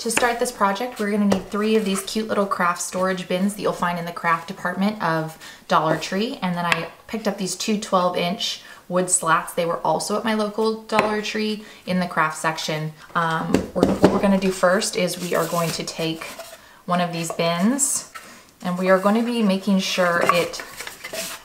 To start this project, we're going to need 3 of these cute little craft storage bins that you'll find in the craft department of Dollar Tree. And then I picked up these 2 12-inch wood slats. They were also at my local Dollar Tree in the craft section. What we're going to do first is we are going to take one of these bins and we are going to be making sure it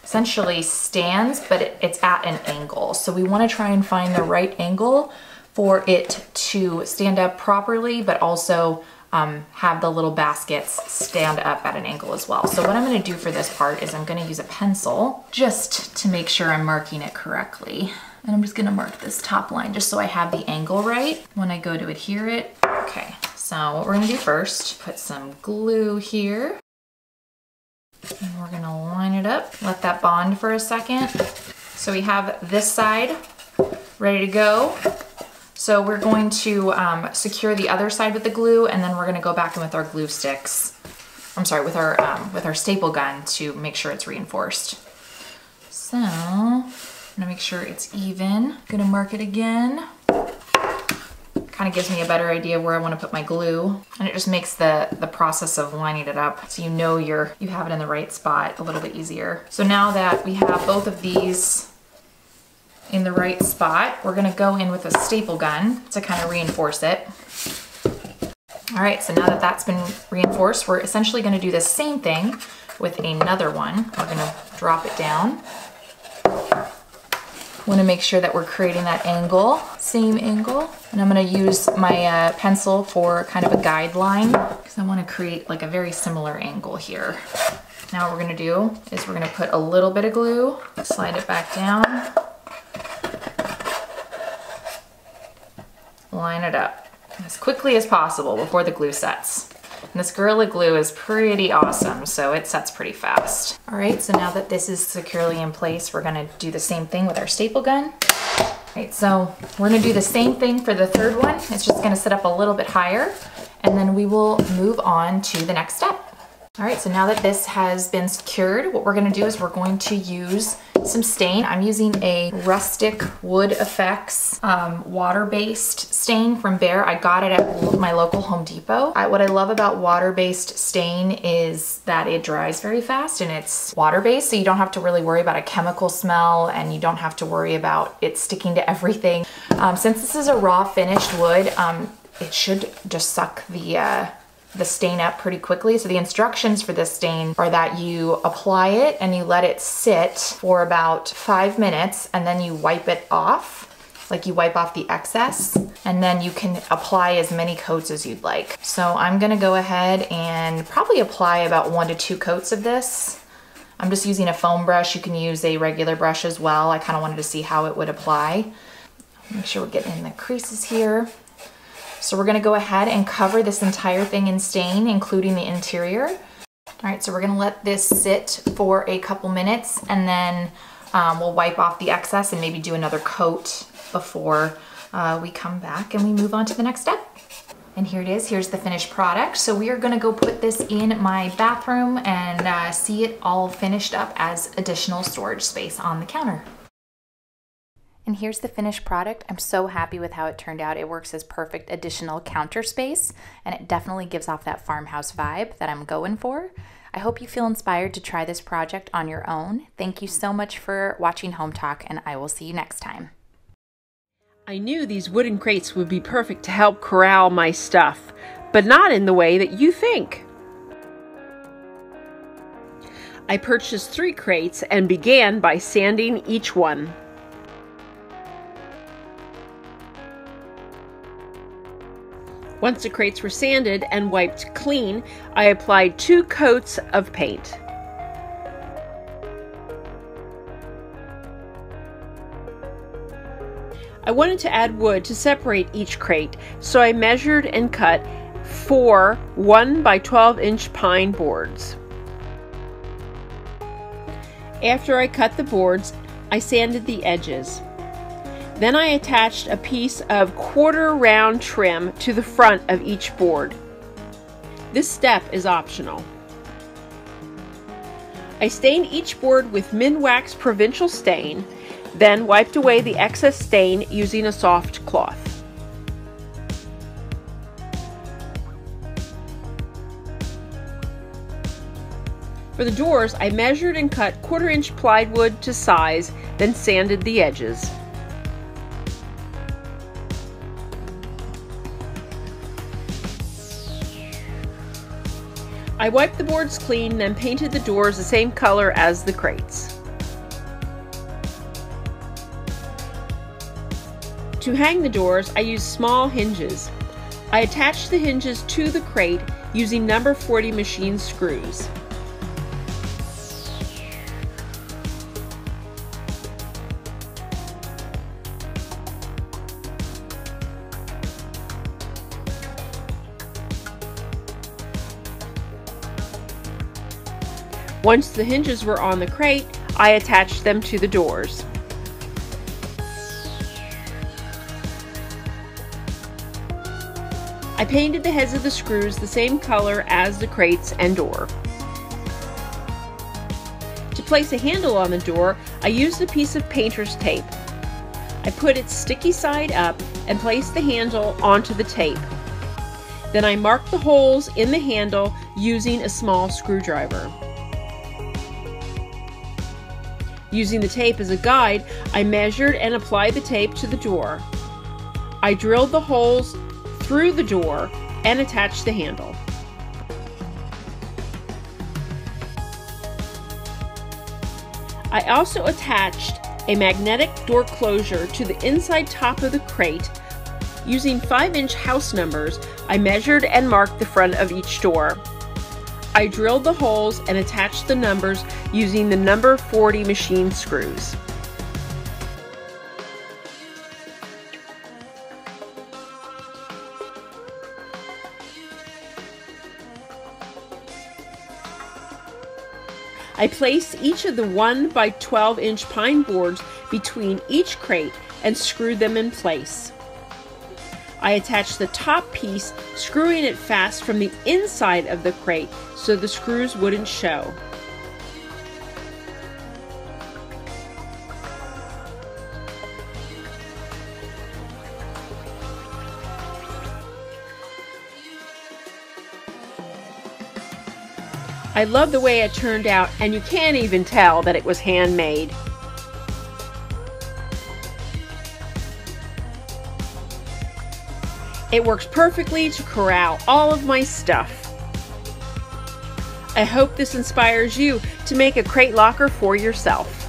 essentially stands, but it's at an angle. So we want to try and find the right angle for it to stand up properly, but also have the little baskets stand up at an angle as well. So what I'm gonna do for this part is I'm gonna use a pencil just to make sure I'm marking it correctly. And I'm just gonna mark this top line just so I have the angle right when I go to adhere it. Okay, so what we're gonna do first, put some glue here. And we're gonna line it up, let that bond for a second. So we have this side ready to go. So we're going to secure the other side with the glue, and then we're going to go back in with our glue sticks. I'm sorry, with our staple gun to make sure it's reinforced. So I'm going to make sure it's even. I'm going to mark it again. Kind of gives me a better idea where I want to put my glue, and it just makes the process of lining it up so you know you have it in the right spot a little bit easier. So now that we have both of these in the right spot, we're gonna go in with a staple gun to kind of reinforce it. All right, so now that that's been reinforced, we're essentially gonna do the same thing with another one. We're gonna drop it down. Wanna make sure that we're creating that angle, same angle. And I'm gonna use my pencil for kind of a guideline because I wanna create like a very similar angle here. Now what we're gonna do is we're gonna put a little bit of glue, slide it back down, line it up as quickly as possible before the glue sets. And this Gorilla Glue is pretty awesome, so it sets pretty fast. All right, so now that this is securely in place, we're gonna do the same thing with our staple gun. All right, so we're gonna do the same thing for the third one. It's just gonna sit up a little bit higher, and then we will move on to the next step. All right, so now that this has been secured, what we're gonna do is we're going to use some stain. I'm using a Rustic Wood Effects water-based stain from Behr. I got it at my local Home Depot. What I love about water-based stain is that it dries very fast and it's water-based, so you don't have to really worry about a chemical smell and you don't have to worry about it sticking to everything. Since this is a raw finished wood, it should just suck the stain up pretty quickly. So the instructions for this stain are that you apply it and you let it sit for about 5 minutes, and then you wipe it off, like you wipe off the excess, and then you can apply as many coats as you'd like. So I'm gonna go ahead and probably apply about 1 to 2 coats of this. I'm just using a foam brush. You can use a regular brush as well. I kind of wanted to see how it would apply. Make sure we're getting in the creases here. So we're gonna go ahead and cover this entire thing in stain, including the interior. All right, so we're gonna let this sit for a couple minutes, and then we'll wipe off the excess and maybe do another coat before we come back and we move on to the next step. And here it is, here's the finished product. So we are gonna go put this in my bathroom and see it all finished up as additional storage space on the counter. And here's the finished product. I'm so happy with how it turned out. It works as perfect additional counter space, and it definitely gives off that farmhouse vibe that I'm going for. I hope you feel inspired to try this project on your own. Thank you so much for watching Home Talk, and I will see you next time. I knew these wooden crates would be perfect to help corral my stuff, but not in the way that you think. I purchased 3 crates and began by sanding each one. Once the crates were sanded and wiped clean, I applied 2 coats of paint. I wanted to add wood to separate each crate, so I measured and cut 4 1 by 12-inch pine boards. After I cut the boards, I sanded the edges. Then I attached a piece of quarter-round trim to the front of each board. This step is optional. I stained each board with Minwax Provincial stain, then wiped away the excess stain using a soft cloth. For the doors, I measured and cut 1/4-inch plywood to size, then sanded the edges. I wiped the boards clean, then painted the doors the same color as the crates. To hang the doors, I used small hinges. I attached the hinges to the crate using number 40 machine screws. Once the hinges were on the crate, I attached them to the doors. I painted the heads of the screws the same color as the crates and door. To place a handle on the door, I used a piece of painter's tape. I put it sticky side up and placed the handle onto the tape. Then I marked the holes in the handle using a small screwdriver. Using the tape as a guide, I measured and applied the tape to the door. I drilled the holes through the door and attached the handle. I also attached a magnetic door closure to the inside top of the crate. Using 5-inch house numbers, I measured and marked the front of each door. I drilled the holes and attached the numbers using the number 40 machine screws. I placed each of the 1 by 12-inch pine boards between each crate and screwed them in place. I attached the top piece, screwing it fast from the inside of the crate so the screws wouldn't show. I love the way it turned out, and you can't even tell that it was handmade. It works perfectly to corral all of my stuff. I hope this inspires you to make a crate locker for yourself.